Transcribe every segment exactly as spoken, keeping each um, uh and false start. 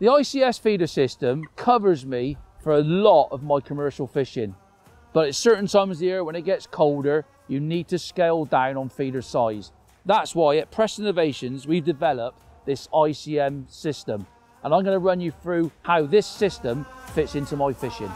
The I C S feeder system covers me for a lot of my commercial fishing, but at certain times of the year when it gets colder, you need to scale down on feeder size. That's why at Preston Innovations, we've developed this I C M system, and I'm going to run you through how this system fits into my fishing.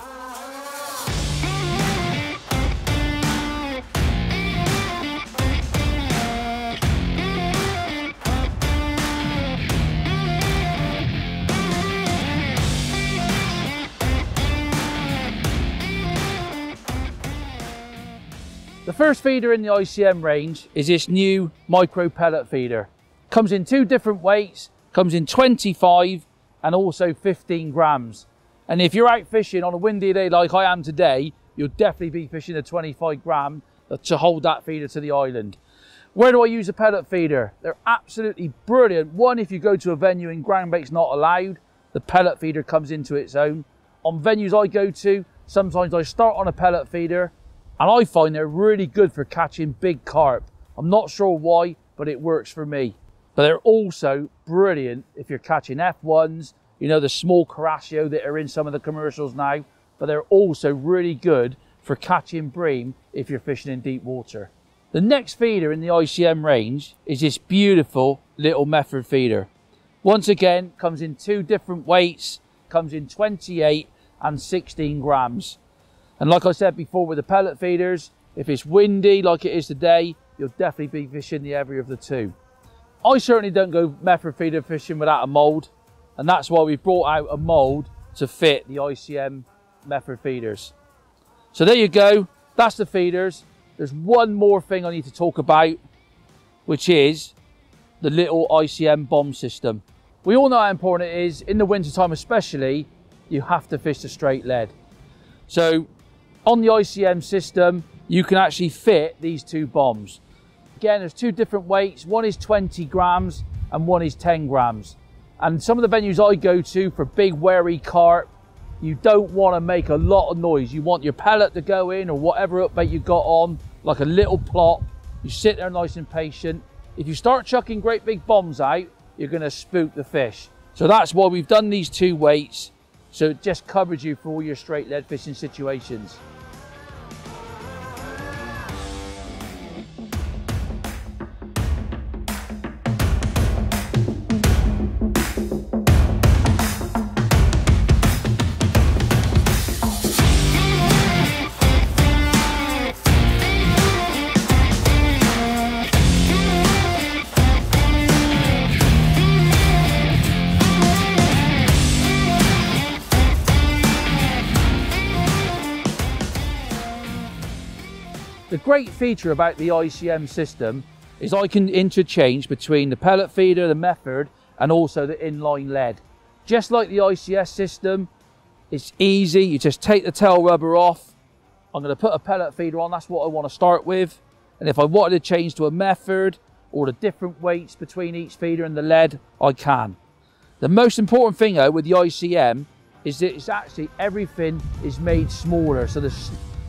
The first feeder in the I C M range is this new micro pellet feeder. Comes in two different weights, comes in twenty-five and also fifteen grams. And if you're out fishing on a windy day like I am today, you'll definitely be fishing a twenty-five gram to hold that feeder to the island. Where do I use a pellet feeder? They're absolutely brilliant. One, if you go to a venue and ground bait's not allowed, the pellet feeder comes into its own. On venues I go to, sometimes I start on a pellet feeder, and I find they're really good for catching big carp. I'm not sure why, but it works for me. But they're also brilliant if you're catching F ones, you know, the small Caraccio that are in some of the commercials now, but they're also really good for catching bream if you're fishing in deep water. The next feeder in the I C M range is this beautiful little Mefford feeder. Once again, comes in two different weights, comes in twenty-eight and sixteen grams. And like I said before with the pellet feeders, if it's windy like it is today, you'll definitely be fishing the heavier of the two. I certainly don't go Mefford feeder fishing without a mould, and that's why we've brought out a mould to fit the I C M Mefford feeders. So there you go, that's the feeders. There's one more thing I need to talk about, which is the little I C M bomb system. We all know how important it is. In the wintertime especially, you have to fish the straight lead. So on the I C M system, you can actually fit these two bombs. Again, there's two different weights. One is twenty grams and one is ten grams. And some of the venues I go to for big wary carp, you don't want to make a lot of noise. You want your pellet to go in or whatever upbait you got on, like a little plot. You sit there nice and patient. If you start chucking great big bombs out, you're going to spook the fish. So that's why we've done these two weights. So it just covers you for all your straight lead fishing situations. The great feature about the I C M system is I can interchange between the pellet feeder, the Mefford, and also the inline lead. Just like the I C S system, it's easy. You just take the tail rubber off. I'm going to put a pellet feeder on. That's what I want to start with. And if I wanted to change to a Mefford or the different weights between each feeder and the lead, I can. The most important thing though with the I C M is that it's actually everything is made smaller. So the,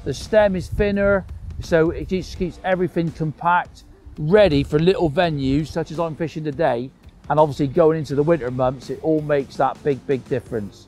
the stem is thinner. So it just keeps everything compact, ready for little venues such as I'm fishing today, and obviously going into the winter months, it all makes that big, big difference.